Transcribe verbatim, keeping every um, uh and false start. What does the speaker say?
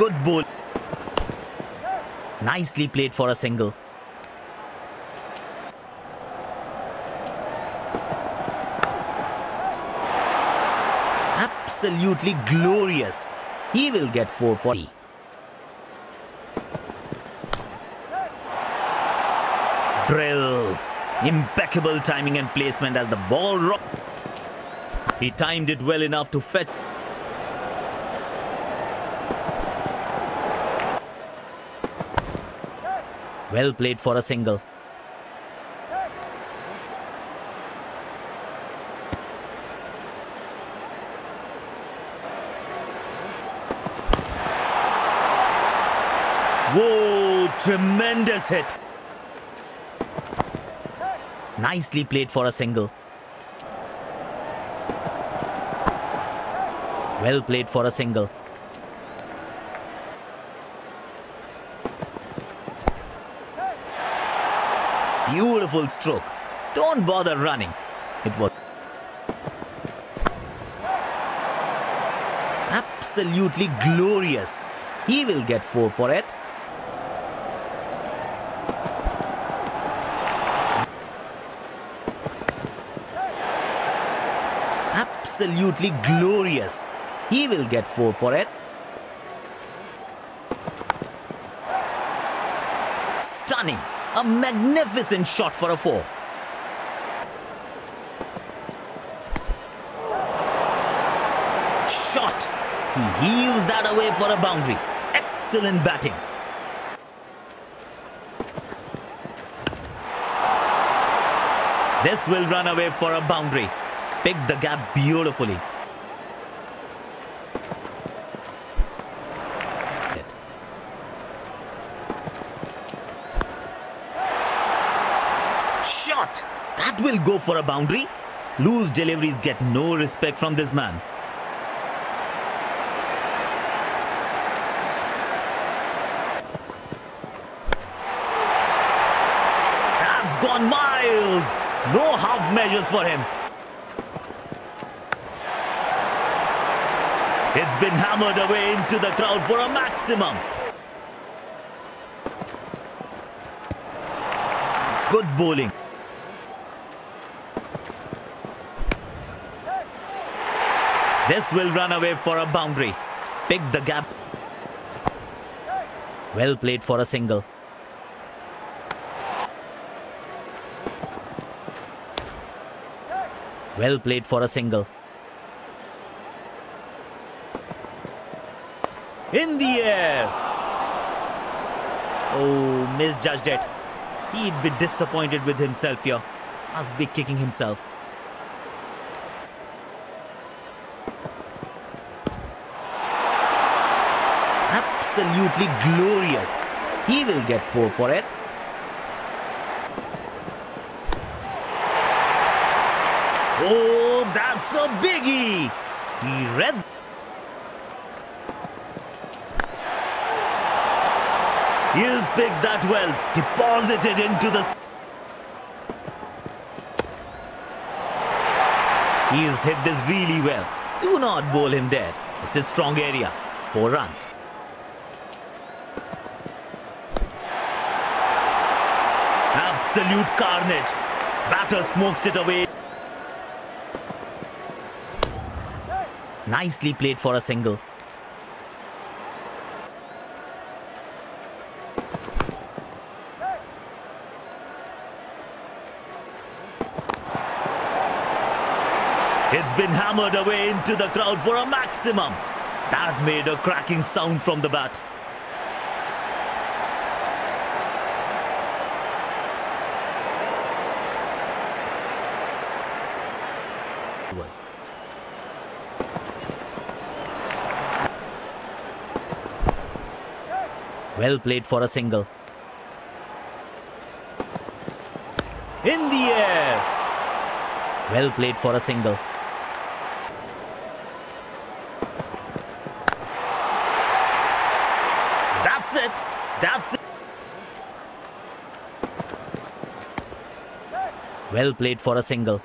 Good ball. Nicely played for a single. Absolutely glorious. He will get four forty. Drilled. Impeccable timing and placement as the ball rocked. He timed it well enough to fetch. Well played for a single. Whoa, tremendous hit. Nicely played for a single. Well played for a single. Beautiful stroke. Don't bother running. It was absolutely glorious. He will get four for it. Absolutely glorious. He will get four for it. Stunning. A magnificent shot for a four. Shot. He heaves that away for a boundary. Excellent batting. This will run away for a boundary. Picked the gap beautifully. Shot! That will go for a boundary. Loose deliveries get no respect from this man. That's gone miles. No half measures for him. It's been hammered away into the crowd for a maximum. Good bowling. This will run away for a boundary. Pick the gap. Well played for a single. Well played for a single. In the air. Oh, misjudged it. He'd be disappointed with himself here. Must be kicking himself. Absolutely glorious. He will get four for it. Oh, that's a biggie. He read. He's picked that well, deposited into the... He's hit this really well. Do not bowl him there. It's a strong area. Four runs. Absolute carnage. Batter smokes it away. Nicely played for a single. It's been hammered away into the crowd for a maximum. That made a cracking sound from the bat. Was. Well played for a single. In the air. Well played for a single. That's it. That's it. Well played for a single.